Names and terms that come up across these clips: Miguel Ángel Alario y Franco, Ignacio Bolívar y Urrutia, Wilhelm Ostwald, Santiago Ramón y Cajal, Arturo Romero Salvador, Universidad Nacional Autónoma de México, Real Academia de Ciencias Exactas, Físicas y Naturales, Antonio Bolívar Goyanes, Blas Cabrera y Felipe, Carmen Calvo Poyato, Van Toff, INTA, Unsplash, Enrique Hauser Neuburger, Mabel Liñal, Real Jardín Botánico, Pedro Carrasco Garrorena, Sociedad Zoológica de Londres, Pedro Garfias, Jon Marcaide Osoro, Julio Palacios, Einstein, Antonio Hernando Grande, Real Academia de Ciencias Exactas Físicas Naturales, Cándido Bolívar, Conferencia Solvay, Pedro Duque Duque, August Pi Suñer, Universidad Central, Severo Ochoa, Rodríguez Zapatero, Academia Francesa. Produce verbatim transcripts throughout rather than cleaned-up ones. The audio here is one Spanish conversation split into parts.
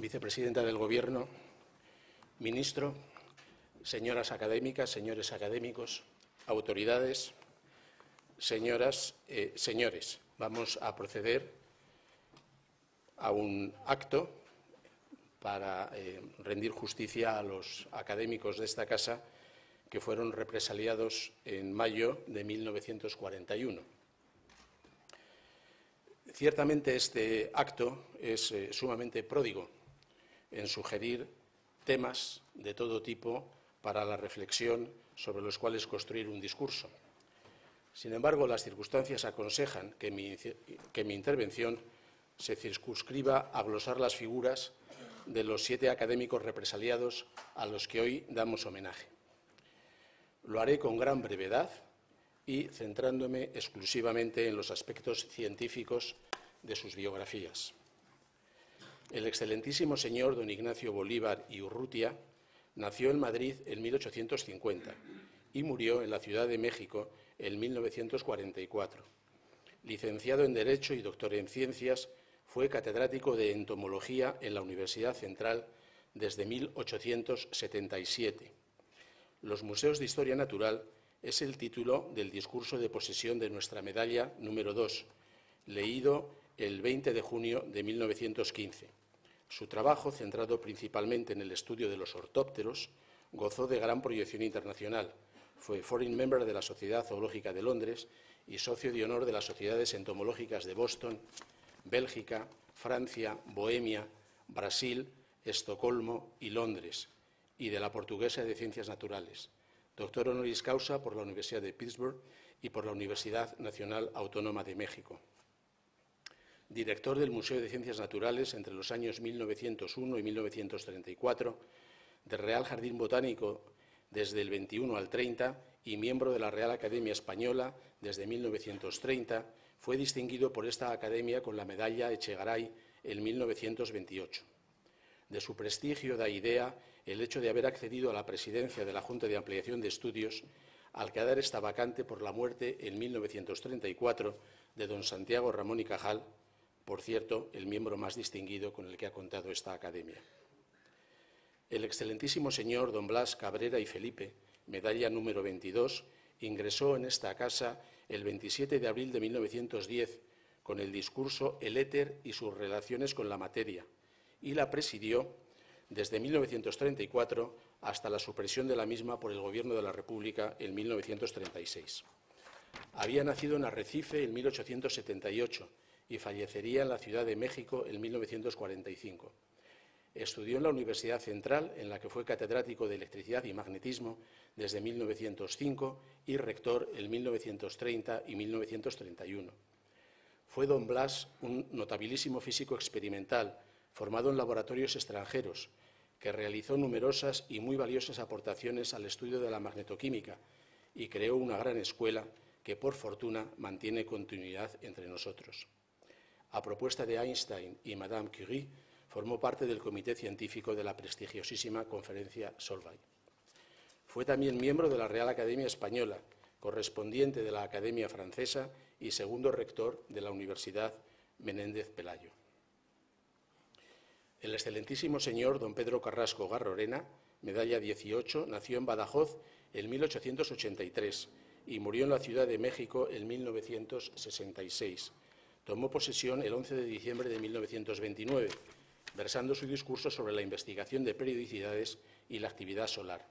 vicepresidenta del Gobierno, ministro, señoras académicas, señores académicos, autoridades, señoras, eh, señores. Vamos a proceder a un acto para eh, rendir justicia a los académicos de esta casa que fueron represaliados en mayo de mil novecientos cuarenta y uno. Ciertamente este acto es eh, sumamente pródigo en sugerir temas de todo tipo para la reflexión sobre los cuales construir un discurso. Sin embargo, las circunstancias aconsejan que mi, que mi intervención se circunscriba a glosar las figuras de los siete académicos represaliados a los que hoy damos homenaje. Lo haré con gran brevedad y centrándome exclusivamente en los aspectos científicos de sus biografías. El excelentísimo señor don Ignacio Bolívar y Urrutia nació en Madrid en mil ochocientos cincuenta y murió en la Ciudad de México en mil novecientos cuarenta y cuatro. Licenciado en Derecho y doctor en Ciencias, fue catedrático de entomología en la Universidad Central desde mil ochocientos setenta y siete. Los Museos de Historia Natural es el título del discurso de posesión de nuestra medalla número dos, leído el veinte de junio de mil novecientos quince. Su trabajo, centrado principalmente en el estudio de los ortópteros, gozó de gran proyección internacional. Fue Foreign Member de la Sociedad Zoológica de Londres y socio de honor de las Sociedades Entomológicas de Boston, Bélgica, Francia, Bohemia, Brasil, Estocolmo y Londres, y de la Portuguesa de Ciencias Naturales. Doctor honoris causa por la Universidad de Pittsburgh y por la Universidad Nacional Autónoma de México. Director del Museo de Ciencias Naturales entre los años mil novecientos uno y mil novecientos treinta y cuatro, del Real Jardín Botánico desde el veintiuno al treinta y miembro de la Real Academia Española desde mil novecientos treinta, fue distinguido por esta academia con la medalla Echegaray en mil novecientos veintiocho. De su prestigio da idea el hecho de haber accedido a la presidencia de la Junta de Ampliación de Estudios al quedar esta vacante por la muerte en mil novecientos treinta y cuatro de don Santiago Ramón y Cajal, por cierto, el miembro más distinguido con el que ha contado esta academia. El excelentísimo señor don Blas Cabrera y Felipe, medalla número veintidós, ingresó en esta casa el veintisiete de abril de mil novecientos diez con el discurso El éter y sus relaciones con la materia, y la presidió desde mil novecientos treinta y cuatro hasta la supresión de la misma por el Gobierno de la República en mil novecientos treinta y seis. Había nacido en Arrecife en mil ochocientos setenta y ocho y fallecería en la Ciudad de México en mil novecientos cuarenta y cinco. Estudió en la Universidad Central, en la que fue catedrático de Electricidad y Magnetismo desde mil novecientos cinco y rector en mil novecientos treinta y mil novecientos treinta y uno. Fue don Blas un notabilísimo físico experimental, formado en laboratorios extranjeros, que realizó numerosas y muy valiosas aportaciones al estudio de la magnetoquímica y creó una gran escuela que, por fortuna, mantiene continuidad entre nosotros. A propuesta de Einstein y Madame Curie, formó parte del comité científico de la prestigiosísima Conferencia Solvay. Fue también miembro de la Real Academia Española, correspondiente de la Academia Francesa y segundo rector de la Universidad Menéndez Pelayo. El excelentísimo señor don Pedro Carrasco Garrorena, medalla dieciocho, nació en Badajoz en mil ochocientos ochenta y tres y murió en la Ciudad de México en mil novecientos sesenta y seis. Tomó posesión el once de diciembre de mil novecientos veintinueve, versando su discurso sobre la investigación de periodicidades y la actividad solar.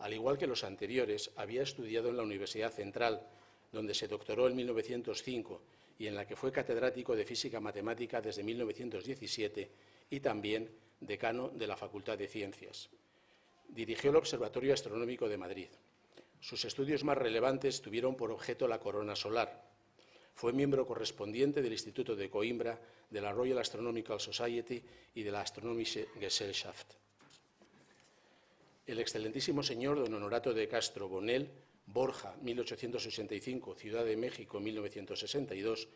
Al igual que los anteriores, había estudiado en la Universidad Central, donde se doctoró en mil novecientos cinco y en la que fue catedrático de Física Matemática desde mil novecientos diecisiete y también decano de la Facultad de Ciencias. Dirigió el Observatorio Astronómico de Madrid. Sus estudios más relevantes tuvieron por objeto la corona solar. Fue miembro correspondiente del Instituto de Coimbra, de la Royal Astronomical Society y de la Astronomische Gesellschaft. El excelentísimo señor don Honorato de Castro Bonel, Borja, mil ochocientos ochenta y cinco, Ciudad de México, mil novecientos sesenta y dos,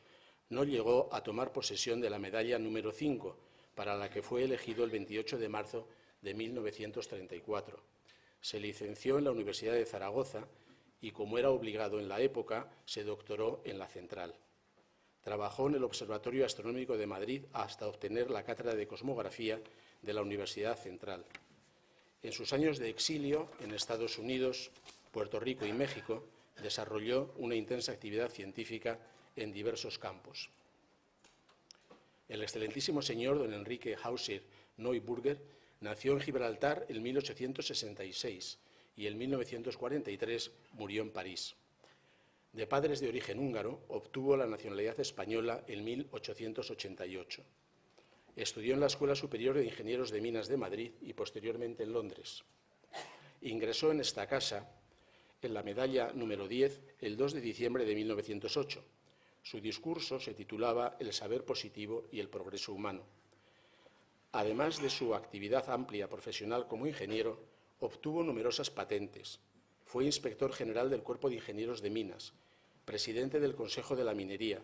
no llegó a tomar posesión de la medalla número cinco, para la que fue elegido el veintiocho de marzo de mil novecientos treinta y cuatro. Se licenció en la Universidad de Zaragoza y, como era obligado en la época, se doctoró en la Central. Trabajó en el Observatorio Astronómico de Madrid hasta obtener la cátedra de Cosmografía de la Universidad Central. En sus años de exilio en Estados Unidos, Puerto Rico y México, desarrolló una intensa actividad científica en diversos campos. El excelentísimo señor don Enrique Hauser Neuburger nació en Gibraltar en mil ochocientos sesenta y seis y en mil novecientos cuarenta y tres murió en París. De padres de origen húngaro, obtuvo la nacionalidad española en mil ochocientos ochenta y ocho. Estudió en la Escuela Superior de Ingenieros de Minas de Madrid y posteriormente en Londres. Ingresó en esta casa, en la medalla número diez, el dos de diciembre de mil novecientos ocho. Su discurso se titulaba El saber positivo y el progreso humano. Además de su actividad amplia profesional como ingeniero, obtuvo numerosas patentes. Fue inspector general del Cuerpo de Ingenieros de Minas, presidente del Consejo de la Minería,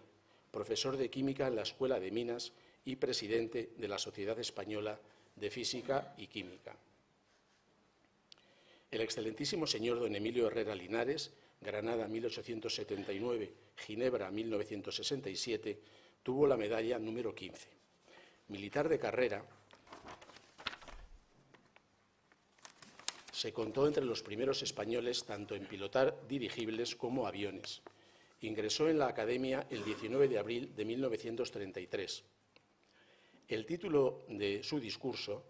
profesor de Química en la Escuela de Minas y presidente de la Sociedad Española de Física y Química. El excelentísimo señor don Emilio Herrera Linares, Granada mil ochocientos setenta y nueve, Ginebra mil novecientos sesenta y siete, tuvo la medalla número quince. Militar de carrera, se contó entre los primeros españoles tanto en pilotar dirigibles como aviones. Ingresó en la Academia el diecinueve de abril de mil novecientos treinta y tres. El título de su discurso,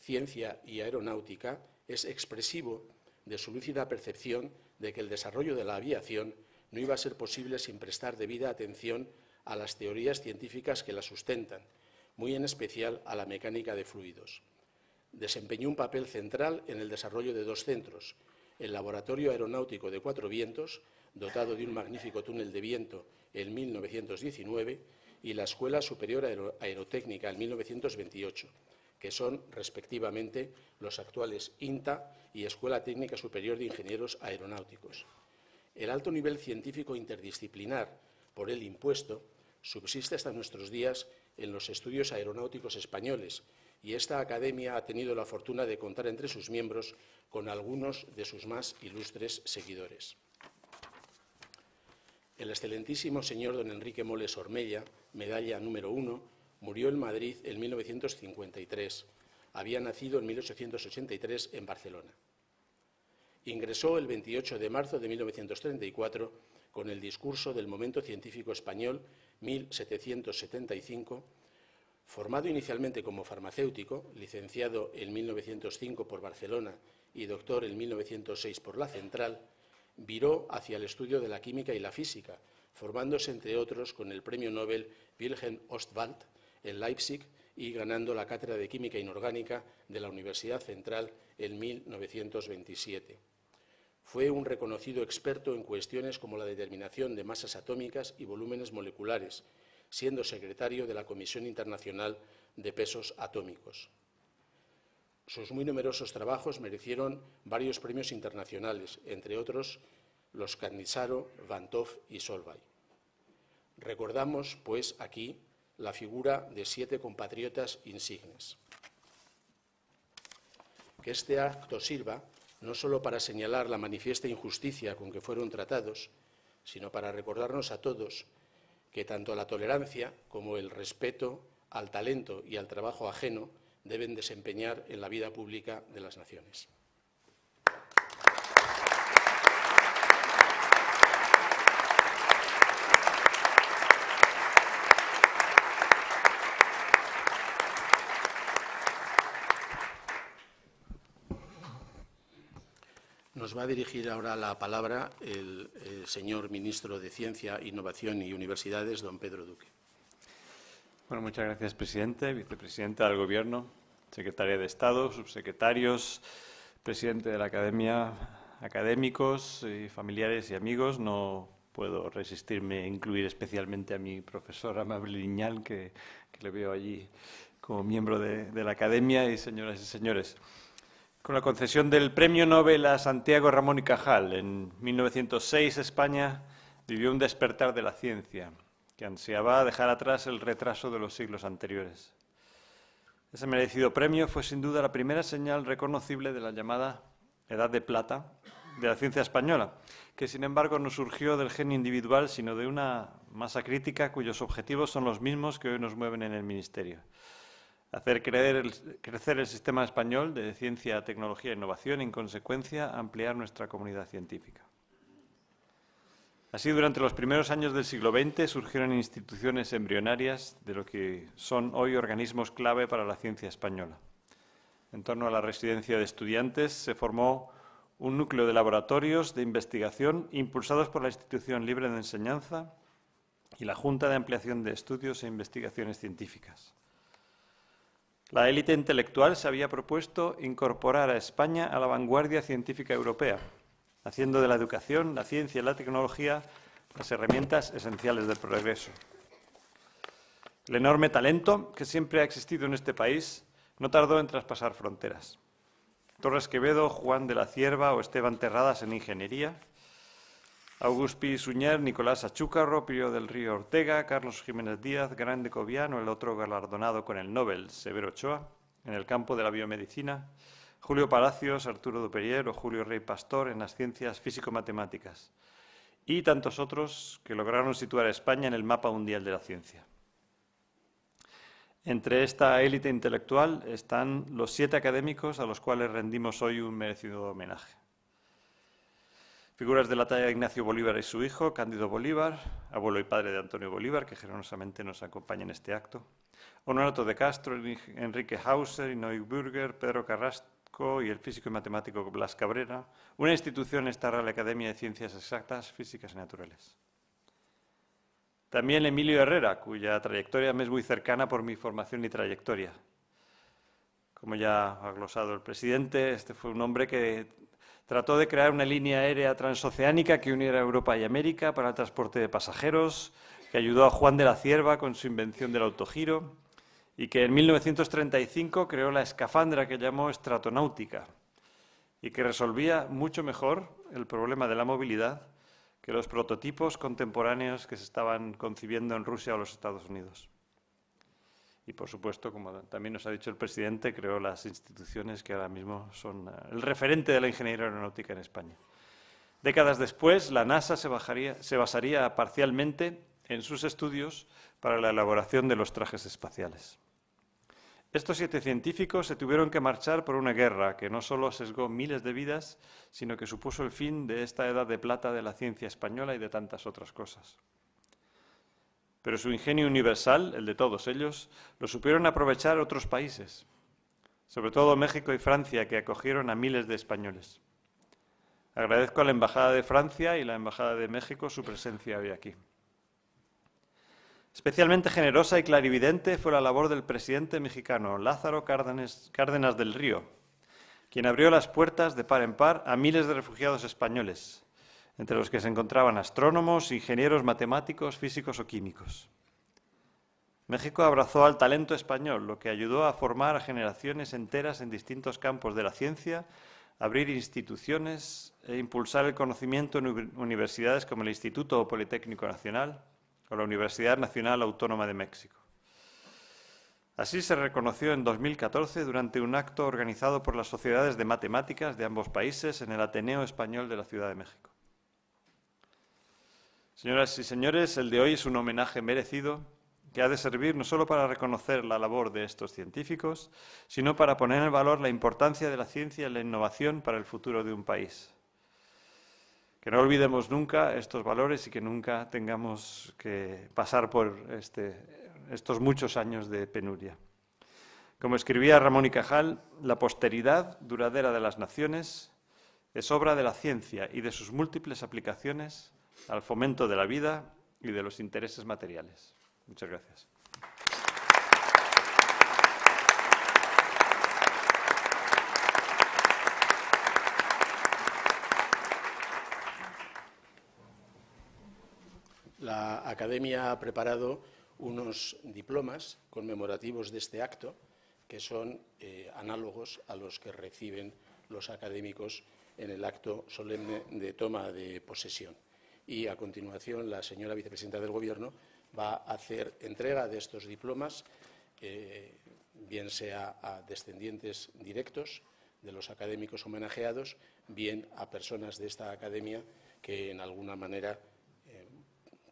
Ciencia y Aeronáutica, es expresivo de su lúcida percepción de que el desarrollo de la aviación no iba a ser posible sin prestar debida atención a las teorías científicas que la sustentan, muy en especial a la mecánica de fluidos. Desempeñó un papel central en el desarrollo de dos centros, el Laboratorio Aeronáutico de Cuatro Vientos, dotado de un magnífico túnel de viento en mil novecientos diecinueve, y la Escuela Superior Aer- Aerotécnica en mil novecientos veintiocho, que son, respectivamente, los actuales INTA y Escuela Técnica Superior de Ingenieros Aeronáuticos. El alto nivel científico interdisciplinar por él impuesto subsiste hasta nuestros días en los estudios aeronáuticos españoles, y esta academia ha tenido la fortuna de contar entre sus miembros con algunos de sus más ilustres seguidores. El excelentísimo señor don Enrique Moles Ormella, medalla número uno, murió en Madrid en mil novecientos cincuenta y tres. Había nacido en mil ochocientos ochenta y tres en Barcelona. Ingresó el veintiocho de marzo de mil novecientos treinta y cuatro con el discurso del Momento Científico Español mil setecientos setenta y cinco, formado inicialmente como farmacéutico, licenciado en mil novecientos cinco por Barcelona y doctor en mil novecientos seis por la Central, viró hacia el estudio de la química y la física, formándose entre otros con el premio Nobel Wilhelm Ostwald en Leipzig y ganando la cátedra de Química Inorgánica de la Universidad Central en mil novecientos veintisiete. Fue un reconocido experto en cuestiones como la determinación de masas atómicas y volúmenes moleculares, siendo secretario de la Comisión Internacional de Pesos Atómicos. Sus muy numerosos trabajos merecieron varios premios internacionales, entre otros los Cannizzaro, Van Toff y Solvay. Recordamos, pues, aquí la figura de siete compatriotas insignes. Que este acto sirva no solo para señalar la manifiesta injusticia con que fueron tratados, sino para recordarnos a todos que tanto la tolerancia como el respeto al talento y al trabajo ajeno deben desempeñar en la vida pública de las naciones. Nos va a dirigir ahora la palabra el, el señor ministro de Ciencia, Innovación y Universidades, don Pedro Duque. Bueno, muchas gracias, presidente, vicepresidenta del Gobierno, secretaria de Estado, subsecretarios, presidente de la Academia, académicos, y familiares y amigos. No puedo resistirme a incluir especialmente a mi profesora Mabel Liñal, que, que le veo allí como miembro de, de la Academia, y señoras y señores. Con la concesión del Premio Nobel a Santiago Ramón y Cajal, en mil novecientos seis España vivió un despertar de la ciencia, que ansiaba dejar atrás el retraso de los siglos anteriores. Ese merecido premio fue sin duda la primera señal reconocible de la llamada Edad de Plata de la ciencia española, que sin embargo no surgió del genio individual, sino de una masa crítica cuyos objetivos son los mismos que hoy nos mueven en el Ministerio. Hacer creer el, crecer el sistema español de ciencia, tecnología e innovación y, en consecuencia, ampliar nuestra comunidad científica. Así, durante los primeros años del siglo veinte surgieron instituciones embrionarias de lo que son hoy organismos clave para la ciencia española. En torno a la residencia de estudiantes se formó un núcleo de laboratorios de investigación impulsados por la Institución Libre de Enseñanza y la Junta de Ampliación de Estudios e Investigaciones Científicas. La élite intelectual se había propuesto incorporar a España a la vanguardia científica europea, haciendo de la educación, la ciencia y la tecnología las herramientas esenciales del progreso. El enorme talento que siempre ha existido en este país no tardó en traspasar fronteras. Torres Quevedo, Juan de la Cierva o Esteban Terradas en ingeniería, August Pi Suñer, Nicolás Achúcarro, Pío del Río Ortega, Carlos Jiménez Díaz, Grande Cobián o el otro galardonado con el Nobel, Severo Ochoa, en el campo de la biomedicina, Julio Palacios, Arturo Duperrier o Julio Rey Pastor en las ciencias físico-matemáticas, y tantos otros que lograron situar a España en el mapa mundial de la ciencia. Entre esta élite intelectual están los siete académicos a los cuales rendimos hoy un merecido homenaje. Figuras de la talla de Ignacio Bolívar y su hijo, Cándido Bolívar, abuelo y padre de Antonio Bolívar, que generosamente nos acompaña en este acto. Honorato de Castro, Enrique Hauser Neuburger, Pedro Carrasco y el físico y matemático Blas Cabrera. Una institución esta Real Academia de Ciencias Exactas, Físicas y Naturales. También Emilio Herrera, cuya trayectoria me es muy cercana por mi formación y trayectoria. Como ya ha glosado el presidente, este fue un hombre que trató de crear una línea aérea transoceánica que uniera Europa y América para el transporte de pasajeros, que ayudó a Juan de la Cierva con su invención del autogiro y que en mil novecientos treinta y cinco creó la escafandra que llamó estratonáutica y que resolvía mucho mejor el problema de la movilidad que los prototipos contemporáneos que se estaban concibiendo en Rusia o los Estados Unidos. Y, por supuesto, como también nos ha dicho el presidente, creó las instituciones que ahora mismo son el referente de la ingeniería aeronáutica en España. Décadas después, la NASA se, bajaría, se basaría parcialmente en sus estudios para la elaboración de los trajes espaciales. Estos siete científicos se tuvieron que marchar por una guerra que no solo sesgó miles de vidas, sino que supuso el fin de esta edad de plata de la ciencia española y de tantas otras cosas. Pero su ingenio universal, el de todos ellos, lo supieron aprovechar otros países, sobre todo México y Francia, que acogieron a miles de españoles. Agradezco a la Embajada de Francia y la Embajada de México su presencia hoy aquí. Especialmente generosa y clarividente fue la labor del presidente mexicano Lázaro Cárdenas, Cárdenas del Río, quien abrió las puertas de par en par a miles de refugiados españoles, entre los que se encontraban astrónomos, ingenieros, matemáticos, físicos o químicos. México abrazó al talento español, lo que ayudó a formar a generaciones enteras en distintos campos de la ciencia, abrir instituciones e impulsar el conocimiento en universidades como el Instituto Politécnico Nacional o la Universidad Nacional Autónoma de México. Así se reconoció en dos mil catorce durante un acto organizado por las sociedades de matemáticas de ambos países en el Ateneo Español de la Ciudad de México. Señoras y señores, el de hoy es un homenaje merecido que ha de servir no solo para reconocer la labor de estos científicos, sino para poner en valor la importancia de la ciencia y la innovación para el futuro de un país. Que no olvidemos nunca estos valores y que nunca tengamos que pasar por este, estos muchos años de penuria. Como escribía Ramón y Cajal, la posteridad duradera de las naciones es obra de la ciencia y de sus múltiples aplicaciones al fomento de la vida y de los intereses materiales. Muchas gracias. La Academia ha preparado unos diplomas conmemorativos de este acto que son eh, análogos a los que reciben los académicos en el acto solemne de toma de posesión. Y a continuación la señora vicepresidenta del Gobierno va a hacer entrega de estos diplomas, eh, bien sea a descendientes directos de los académicos homenajeados, bien a personas de esta academia que en alguna manera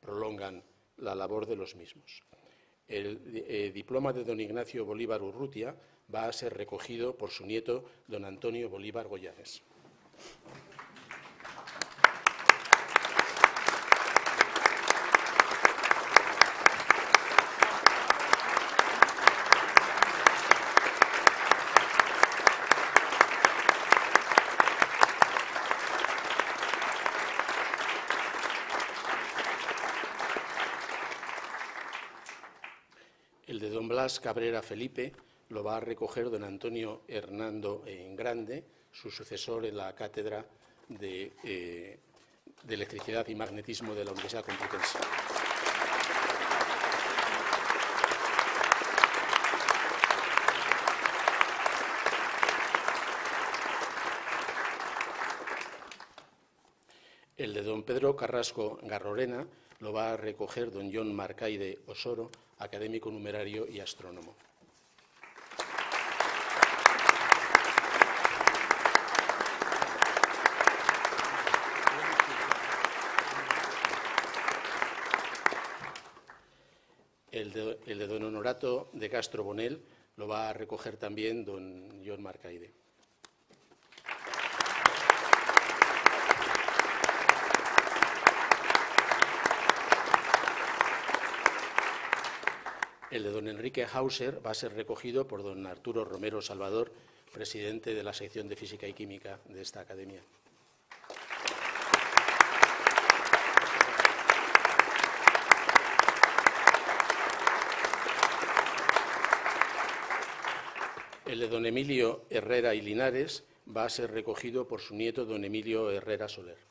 prolongan la labor de los mismos. El eh, diploma de don Ignacio Bolívar Urrutia va a ser recogido por su nieto, don Antonio Bolívar Goyanes. El de don Blas Cabrera Felipe lo va a recoger don Antonio Hernando Grande, su sucesor en la Cátedra de, eh, de Electricidad y Magnetismo de la Universidad Complutense. El de don Pedro Carrasco Garrorena lo va a recoger don Jon Marcaide Osoro, académico numerario y astrónomo. El de, el de don Honorato de Castro Bonel lo va a recoger también don Jon Marcaide. El de don Enrique Hauser va a ser recogido por don Arturo Romero Salvador, presidente de la sección de Física y Química de esta academia. El de don Emilio Herrera y Linares va a ser recogido por su nieto don Emilio Herrera Soler.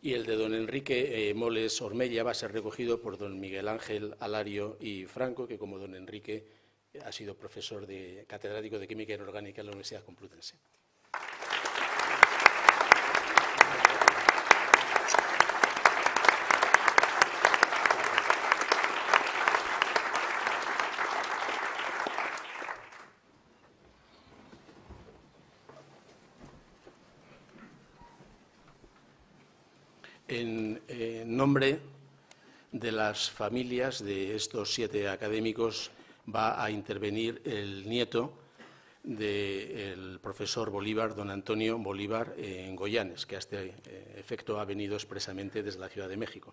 Y el de don Enrique eh, Moles Ormella va a ser recogido por don Miguel Ángel Alario y Franco, que como don Enrique ha sido profesor de catedrático de Química Inorgánica en la Universidad Complutense. En eh, nombre de las familias de estos siete académicos va a intervenir el nieto del profesor Bolívar, don Antonio Bolívar eh, Goyanes, que a este eh, efecto ha venido expresamente desde la Ciudad de México.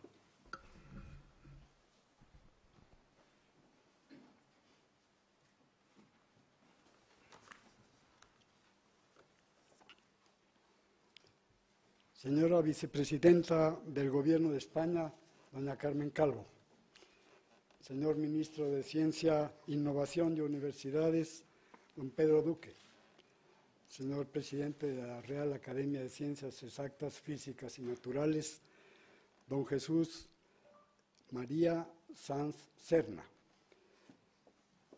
Señora Vicepresidenta del Gobierno de España, doña Carmen Calvo. Señor Ministro de Ciencia, Innovación y Universidades, don Pedro Duque. Señor Presidente de la Real Academia de Ciencias Exactas, Físicas y Naturales, don Jesús María Sanz Serna.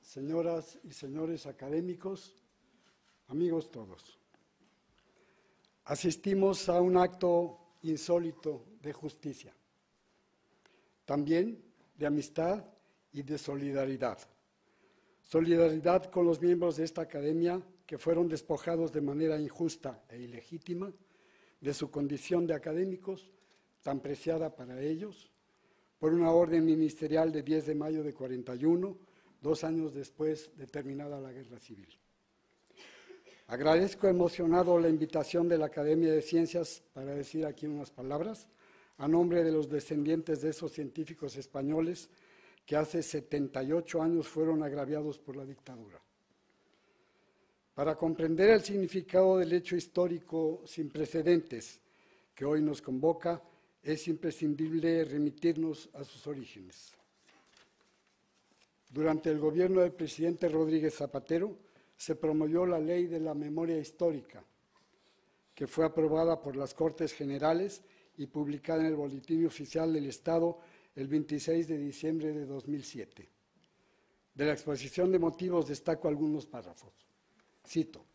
Señoras y señores académicos, amigos todos. Asistimos a un acto insólito de justicia, también de amistad y de solidaridad. Solidaridad con los miembros de esta academia que fueron despojados de manera injusta e ilegítima de su condición de académicos, tan preciada para ellos, por una orden ministerial de diez de mayo de cuarenta y uno, dos años después de terminada la Guerra Civil. Agradezco emocionado la invitación de la Academia de Ciencias para decir aquí unas palabras a nombre de los descendientes de esos científicos españoles que hace setenta y ocho años fueron agraviados por la dictadura. Para comprender el significado del hecho histórico sin precedentes que hoy nos convoca, es imprescindible remitirnos a sus orígenes. Durante el gobierno del presidente Rodríguez Zapatero, se promovió la Ley de la Memoria Histórica, que fue aprobada por las Cortes Generales y publicada en el Boletín Oficial del Estado el veintiséis de diciembre de dos mil siete. De la exposición de motivos destaco algunos párrafos. Cito: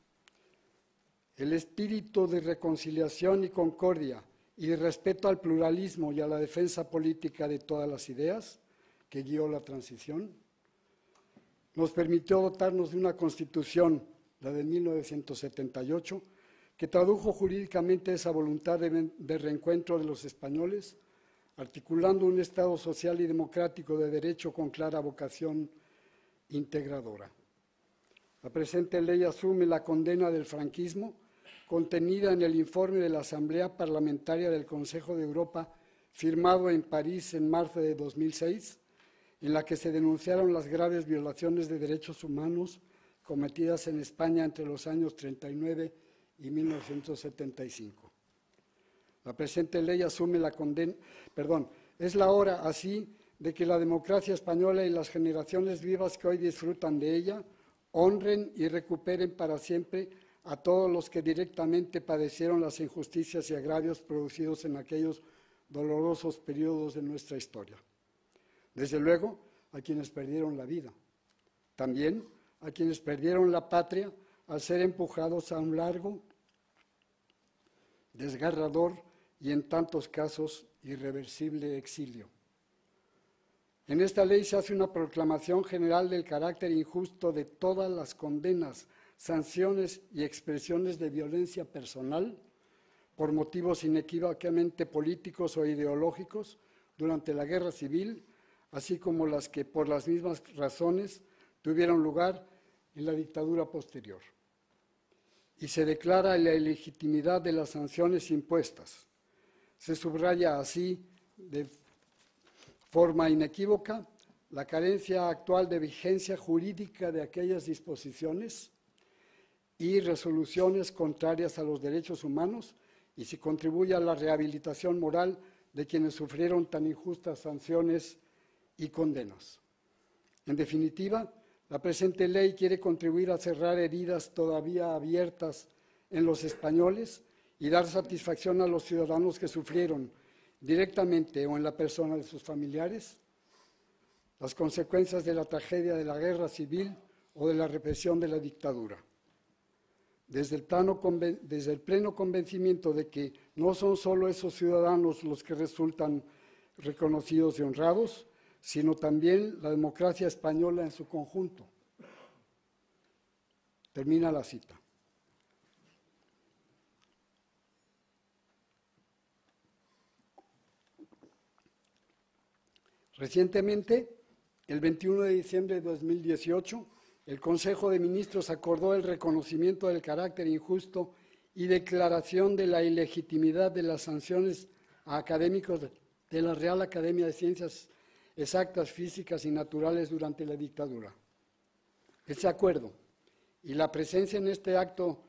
el espíritu de reconciliación y concordia y respeto al pluralismo y a la defensa política de todas las ideas que guió la transición, nos permitió dotarnos de una Constitución, la de mil novecientos setenta y ocho, que tradujo jurídicamente esa voluntad de, de reencuentro de los españoles, articulando un Estado social y democrático de derecho con clara vocación integradora. La presente ley asume la condena del franquismo contenida en el informe de la Asamblea Parlamentaria del Consejo de Europa, firmado en París en marzo de dos mil seis, en la que se denunciaron las graves violaciones de derechos humanos cometidas en España entre los años treinta y nueve y mil novecientos setenta y cinco. La presente ley asume la condena, perdón, es la hora así de que la democracia española y las generaciones vivas que hoy disfrutan de ella honren y recuperen para siempre a todos los que directamente padecieron las injusticias y agravios producidos en aquellos dolorosos periodos de nuestra historia. Desde luego, a quienes perdieron la vida. También a quienes perdieron la patria al ser empujados a un largo, desgarrador y en tantos casos irreversible exilio. En esta ley se hace una proclamación general del carácter injusto de todas las condenas, sanciones y expresiones de violencia personal por motivos inequívocamente políticos o ideológicos durante la Guerra Civil, así como las que por las mismas razones tuvieron lugar en la dictadura posterior. Y se declara la ilegitimidad de las sanciones impuestas. Se subraya así de forma inequívoca la carencia actual de vigencia jurídica de aquellas disposiciones y resoluciones contrarias a los derechos humanos, y se contribuye a la rehabilitación moral de quienes sufrieron tan injustas sanciones y condenas. En definitiva, la presente ley quiere contribuir a cerrar heridas todavía abiertas en los españoles y dar satisfacción a los ciudadanos que sufrieron, directamente o en la persona de sus familiares, las consecuencias de la tragedia de la guerra civil o de la represión de la dictadura. Desde el, plano, desde el pleno convencimiento de que no son solo esos ciudadanos los que resultan reconocidos y honrados, sino también la democracia española en su conjunto. Termina la cita. Recientemente, el veintiuno de diciembre de dos mil dieciocho, el Consejo de Ministros acordó el reconocimiento del carácter injusto y declaración de la ilegitimidad de las sanciones a académicos de la Real Academia de Ciencias Exactas, Físicas y Naturales durante la dictadura. Ese acuerdo y la presencia en este acto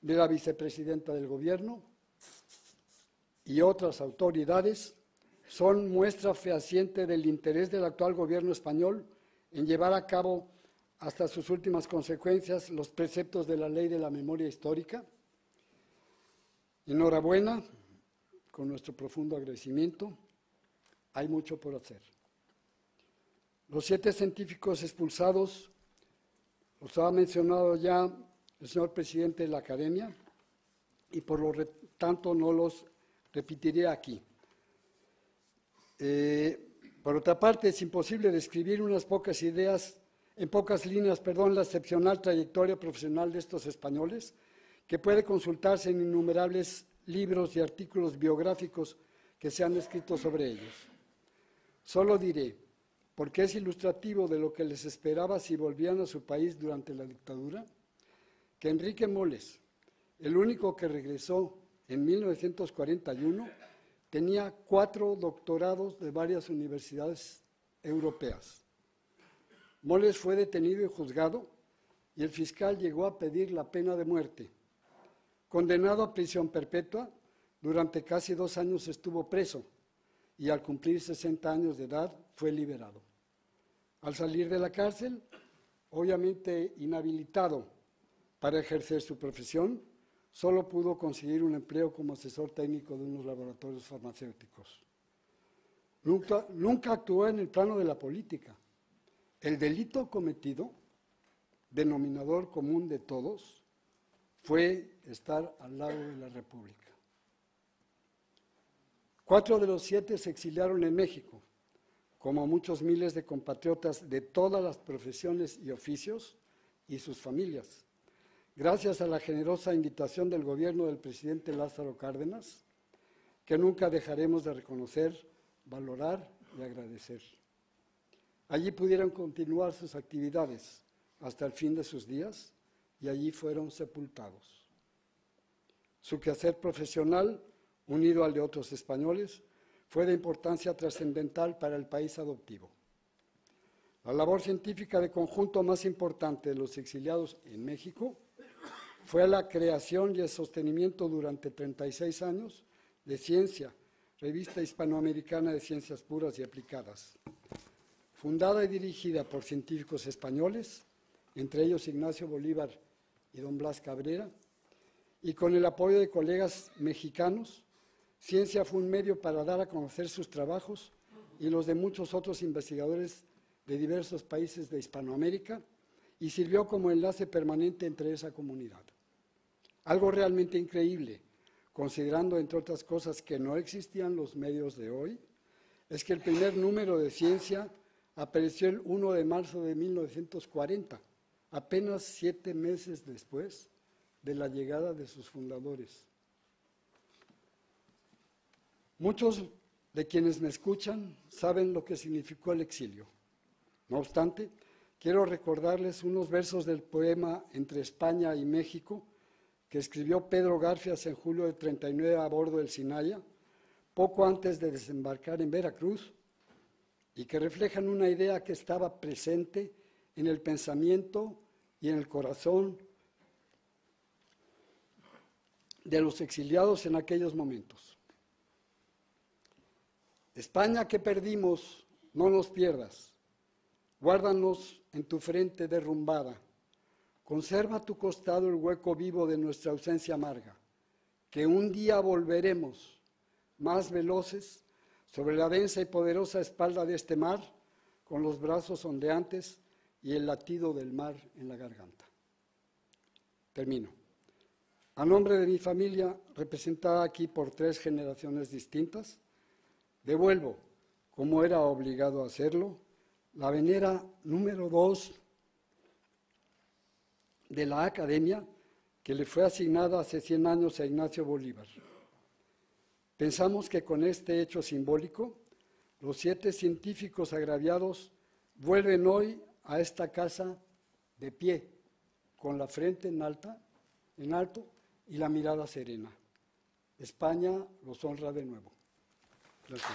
de la vicepresidenta del Gobierno y otras autoridades son muestra fehaciente del interés del actual Gobierno español en llevar a cabo hasta sus últimas consecuencias los preceptos de la Ley de la Memoria Histórica. Enhorabuena, con nuestro profundo agradecimiento. Hay mucho por hacer. Los siete científicos expulsados, los ha mencionado ya el señor presidente de la Academia, y por lo tanto no los repetiré aquí. Eh, por otra parte, es imposible describir unas pocas ideas en pocas líneas, perdón, la excepcional trayectoria profesional de estos españoles, que puede consultarse en innumerables libros y artículos biográficos que se han escrito sobre ellos. Solo diré, porque es ilustrativo de lo que les esperaba si volvían a su país durante la dictadura, que Enrique Moles, el único que regresó en mil novecientos cuarenta y uno, tenía cuatro doctorados de varias universidades europeas. Moles fue detenido y juzgado, y el fiscal llegó a pedir la pena de muerte. Condenado a prisión perpetua, durante casi dos años estuvo preso, y al cumplir sesenta años de edad fue liberado. Al salir de la cárcel, obviamente inhabilitado para ejercer su profesión, solo pudo conseguir un empleo como asesor técnico de unos laboratorios farmacéuticos. Nunca, nunca actuó en el plano de la política. El delito cometido, denominador común de todos, fue estar al lado de la República. Cuatro de los siete se exiliaron en México, como muchos miles de compatriotas de todas las profesiones y oficios y sus familias. Gracias a la generosa invitación del gobierno del presidente Lázaro Cárdenas, que nunca dejaremos de reconocer, valorar y agradecer. Allí pudieron continuar sus actividades hasta el fin de sus días y allí fueron sepultados. Su quehacer profesional, unido al de otros españoles, fue de importancia trascendental para el país adoptivo. La labor científica de conjunto más importante de los exiliados en México fue la creación y el sostenimiento durante treinta y seis años de Ciencia, Revista Hispanoamericana de Ciencias Puras y Aplicadas, fundada y dirigida por científicos españoles, entre ellos Ignacio Bolívar y don Blas Cabrera, y con el apoyo de colegas mexicanos. Ciencia fue un medio para dar a conocer sus trabajos y los de muchos otros investigadores de diversos países de Hispanoamérica, y sirvió como enlace permanente entre esa comunidad. Algo realmente increíble, considerando, entre otras cosas, que no existían los medios de hoy, es que el primer número de Ciencia apareció el uno de marzo de mil novecientos cuarenta, apenas siete meses después de la llegada de sus fundadores. Muchos de quienes me escuchan saben lo que significó el exilio. No obstante, quiero recordarles unos versos del poema Entre España y México, que escribió Pedro Garfias en julio de treinta y nueve a bordo del Sinaya, poco antes de desembarcar en Veracruz, y que reflejan una idea que estaba presente en el pensamiento y en el corazón de los exiliados en aquellos momentos. España que perdimos, no nos pierdas, guárdanos en tu frente derrumbada, conserva a tu costado el hueco vivo de nuestra ausencia amarga, que un día volveremos, más veloces, sobre la densa y poderosa espalda de este mar, con los brazos ondeantes y el latido del mar en la garganta. Termino. A nombre de mi familia, representada aquí por tres generaciones distintas, devuelvo, como era obligado a hacerlo, la venera número dos de la Academia que le fue asignada hace cien años a Ignacio Bolívar. Pensamos que con este hecho simbólico, los siete científicos agraviados vuelven hoy a esta casa de pie, con la frente en alta, en alto, y la mirada serena. España los honra de nuevo. Gracias.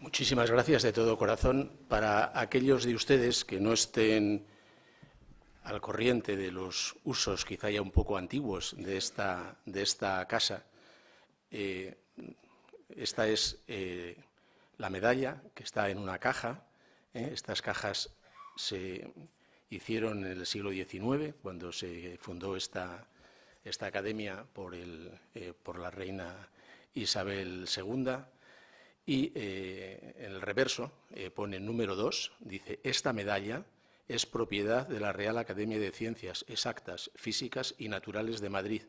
Muchísimas gracias de todo corazón. Para aquellos de ustedes que no estén al corriente de los usos quizá ya un poco antiguos de esta, de esta casa, eh, esta es eh, la medalla que está en una caja. Eh, estas cajas se hicieron en el siglo diecinueve, cuando se fundó esta, esta academia por, el, eh, por la reina Isabel segunda. Y eh, en el reverso eh, pone número dos, dice, esta medalla es propiedad de la Real Academia de Ciencias Exactas, Físicas y Naturales de Madrid,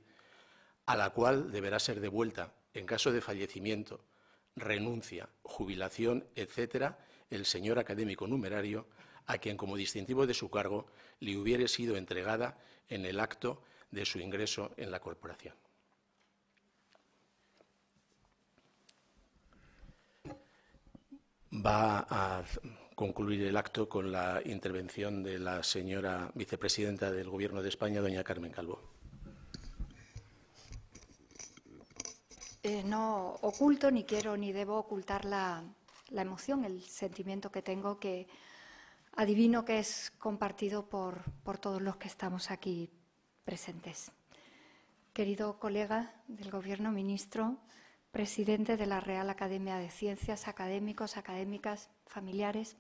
a la cual deberá ser devuelta, en caso de fallecimiento, renuncia, jubilación, etcétera, el señor académico numerario, a quien como distintivo de su cargo le hubiere sido entregada en el acto de su ingreso en la corporación. Va a concluir el acto con la intervención de la señora vicepresidenta del Gobierno de España, doña Carmen Calvo. Eh, no oculto, ni quiero ni debo ocultar la, la emoción, el sentimiento que tengo, que adivino que es compartido por, por todos los que estamos aquí presentes. Querido colega del Gobierno, ministro, presidente de la Real Academia de Ciencias, académicos, académicas, familiares,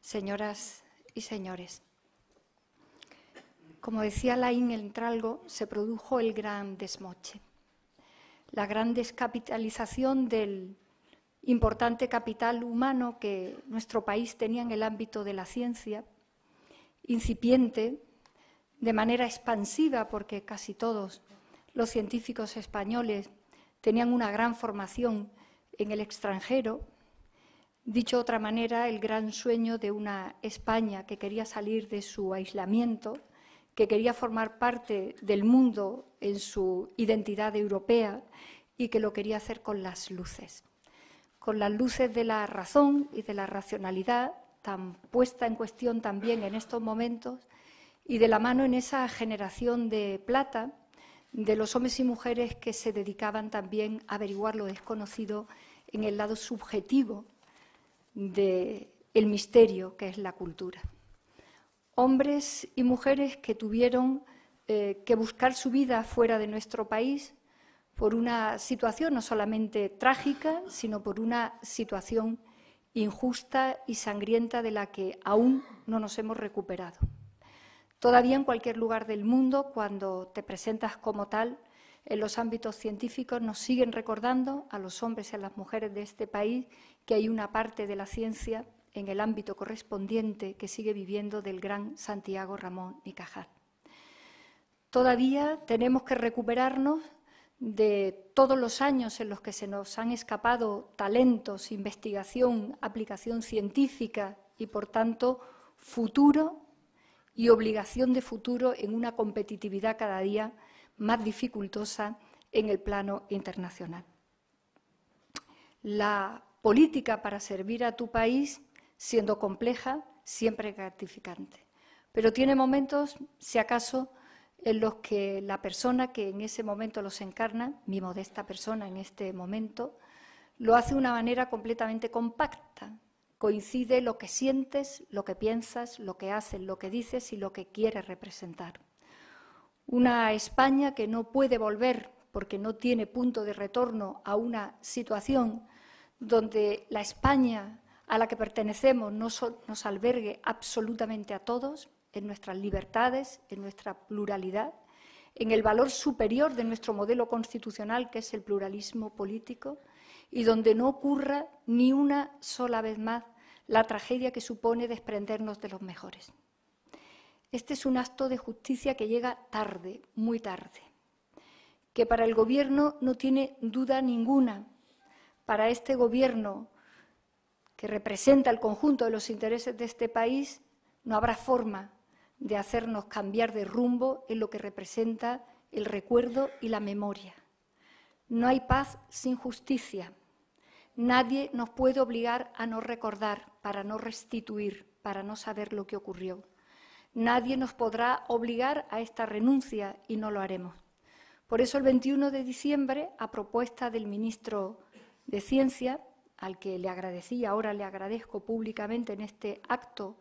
señoras y señores. Como decía Laín Entralgo, se produjo el gran desmoche. La gran descapitalización del importante capital humano que nuestro país tenía en el ámbito de la ciencia, incipiente, de manera expansiva, porque casi todos los científicos españoles tenían una gran formación en el extranjero. Dicho de otra manera, el gran sueño de una España que quería salir de su aislamiento, que quería formar parte del mundo en su identidad europea y que lo quería hacer con las luces. Con las luces de la razón y de la racionalidad, tan puesta en cuestión también en estos momentos, y de la mano en esa generación de plata de los hombres y mujeres que se dedicaban también a averiguar lo desconocido en el lado subjetivo del misterio que es la cultura. Hombres y mujeres que tuvieron eh, que buscar su vida fuera de nuestro país por una situación no solamente trágica, sino por una situación injusta y sangrienta de la que aún no nos hemos recuperado. Todavía en cualquier lugar del mundo, cuando te presentas como tal, en los ámbitos científicos nos siguen recordando a los hombres y a las mujeres de este país que hay una parte de la ciencia en el ámbito correspondiente que sigue viviendo del gran Santiago Ramón y Cajal. Todavía tenemos que recuperarnos de todos los años en los que se nos han escapado talentos, investigación, aplicación científica y, por tanto, futuro y obligación de futuro en una competitividad cada día más dificultosa en el plano internacional. La política para servir a tu país, siendo compleja, siempre gratificante. Pero tiene momentos, si acaso, en los que la persona que en ese momento los encarna, mi modesta persona en este momento, lo hace de una manera completamente compacta. Coincide lo que sientes, lo que piensas, lo que haces, lo que dices y lo que quieres representar. Una España que no puede volver porque no tiene punto de retorno a una situación donde la España a la que pertenecemos nos albergue absolutamente a todos, en nuestras libertades, en nuestra pluralidad, en el valor superior de nuestro modelo constitucional, que es el pluralismo político, y donde no ocurra ni una sola vez más la tragedia que supone desprendernos de los mejores. Este es un acto de justicia que llega tarde, muy tarde, que para el Gobierno no tiene duda ninguna, para este Gobierno que representa el conjunto de los intereses de este país, no habrá forma de hacernos cambiar de rumbo en lo que representa el recuerdo y la memoria. No hay paz sin justicia. Nadie nos puede obligar a no recordar, para no restituir, para no saber lo que ocurrió. Nadie nos podrá obligar a esta renuncia y no lo haremos. Por eso el veintiuno de diciembre, a propuesta del ministro de Ciencia, al que le agradecí, ahora le agradezco públicamente en este acto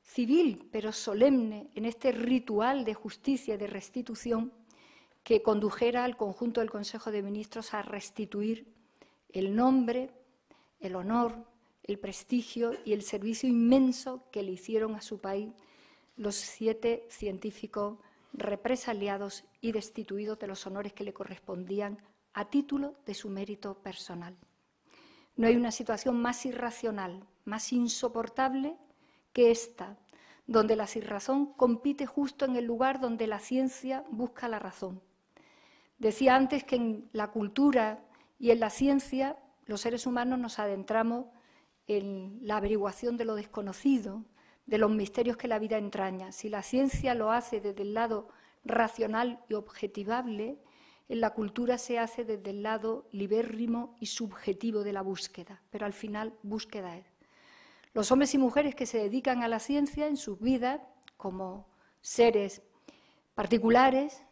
civil, pero solemne, en este ritual de justicia y de restitución que condujera al conjunto del Consejo de Ministros a restituir el nombre, el honor, el prestigio y el servicio inmenso que le hicieron a su país los siete científicos represaliados y destituidos de los honores que le correspondían a título de su mérito personal. No hay una situación más irracional, más insoportable que esta, donde la sinrazón compite justo en el lugar donde la ciencia busca la razón. Decía antes que en la cultura y en la ciencia los seres humanos nos adentramos en la averiguación de lo desconocido, de los misterios que la vida entraña. Si la ciencia lo hace desde el lado racional y objetivable, en la cultura se hace desde el lado libérrimo y subjetivo de la búsqueda, pero al final búsqueda es. los hombres y mujeres que se dedican a la ciencia en sus vidas como seres particulares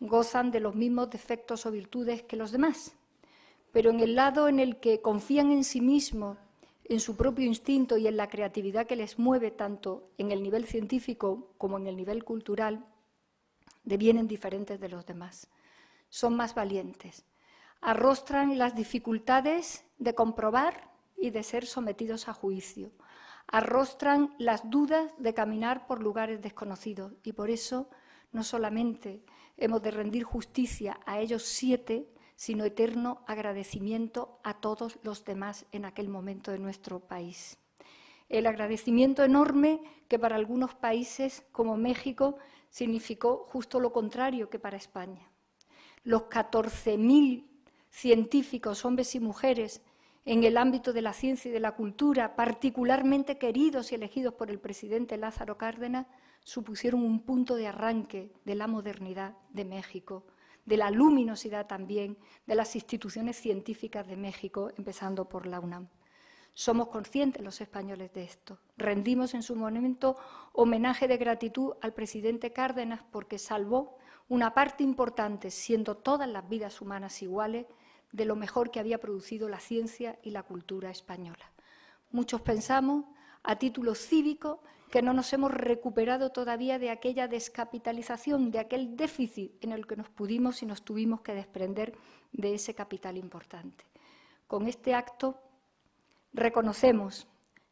gozan de los mismos defectos o virtudes que los demás, pero en el lado en el que confían en sí mismos, en su propio instinto y en la creatividad que les mueve tanto en el nivel científico como en el nivel cultural, devienen diferentes de los demás. Son más valientes, arrostran las dificultades de comprobar y de ser sometidos a juicio, arrostran las dudas de caminar por lugares desconocidos y por eso no solamente hemos de rendir justicia a ellos siete, sino eterno agradecimiento a todos los demás en aquel momento de nuestro país. El agradecimiento enorme que para algunos países como México significó justo lo contrario que para España. Los catorce mil científicos, hombres y mujeres, en el ámbito de la ciencia y de la cultura, particularmente queridos y elegidos por el presidente Lázaro Cárdenas, supusieron un punto de arranque de la modernidad de México, de la luminosidad también de las instituciones científicas de México, empezando por la UNAM. Somos conscientes los españoles de esto. Rendimos en su momento homenaje de gratitud al presidente Cárdenas porque salvó una parte importante, siendo todas las vidas humanas iguales, de lo mejor que había producido la ciencia y la cultura española. Muchos pensamos, a título cívico, que no nos hemos recuperado todavía de aquella descapitalización, de aquel déficit en el que nos pudimos y nos tuvimos que desprender de ese capital importante. Con este acto reconocemos,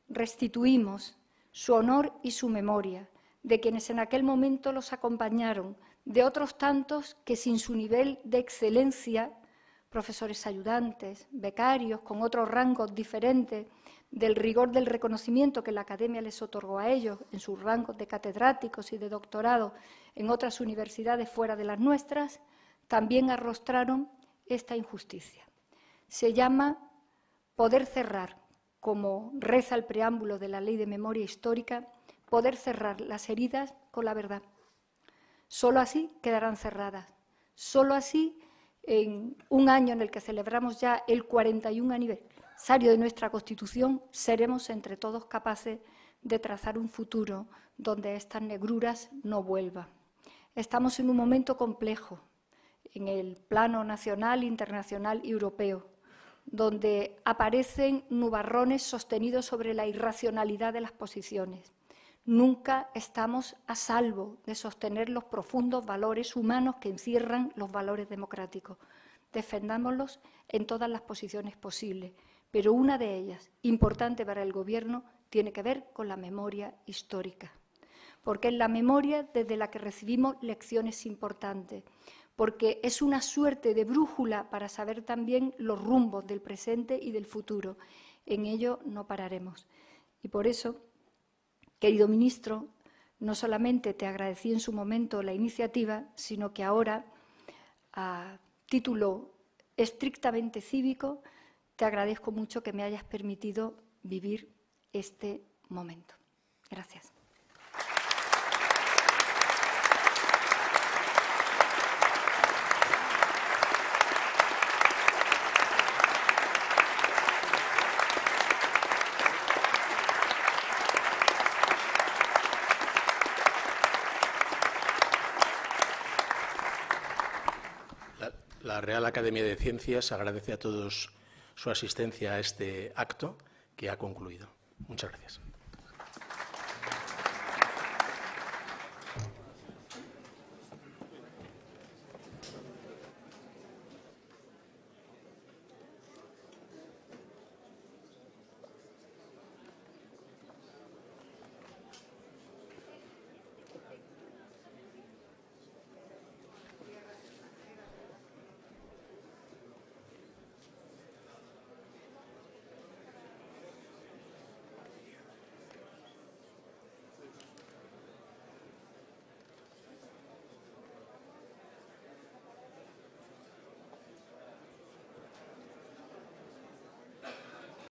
restituimos su honor y su memoria de quienes en aquel momento los acompañaron, de otros tantos que sin su nivel de excelencia, profesores ayudantes, becarios con otros rangos diferentes del rigor del reconocimiento que la Academia les otorgó a ellos en sus rangos de catedráticos y de doctorados en otras universidades fuera de las nuestras, también arrostraron esta injusticia. Se llama poder cerrar, como reza el preámbulo de la Ley de Memoria Histórica, poder cerrar las heridas con la verdad. Solo así quedarán cerradas, solo así. En un año en el que celebramos ya el cuarenta y uno aniversario de nuestra Constitución, seremos entre todos capaces de trazar un futuro donde estas negruras no vuelvan. Estamos en un momento complejo, en el plano nacional, internacional y europeo, donde aparecen nubarrones sostenidos sobre la irracionalidad de las posiciones. Nunca estamos a salvo de sostener los profundos valores humanos que encierran los valores democráticos. Defendámoslos en todas las posiciones posibles, pero una de ellas, importante para el Gobierno, tiene que ver con la memoria histórica. Porque es la memoria desde la que recibimos lecciones importantes, porque es una suerte de brújula para saber también los rumbos del presente y del futuro. En ello no pararemos. Y por eso, querido ministro, no solamente te agradecí en su momento la iniciativa, sino que ahora, a título estrictamente cívico, te agradezco mucho que me hayas permitido vivir este momento. Gracias. La Real Academia de Ciencias agradece a todos su asistencia a este acto que ha concluido. Muchas gracias.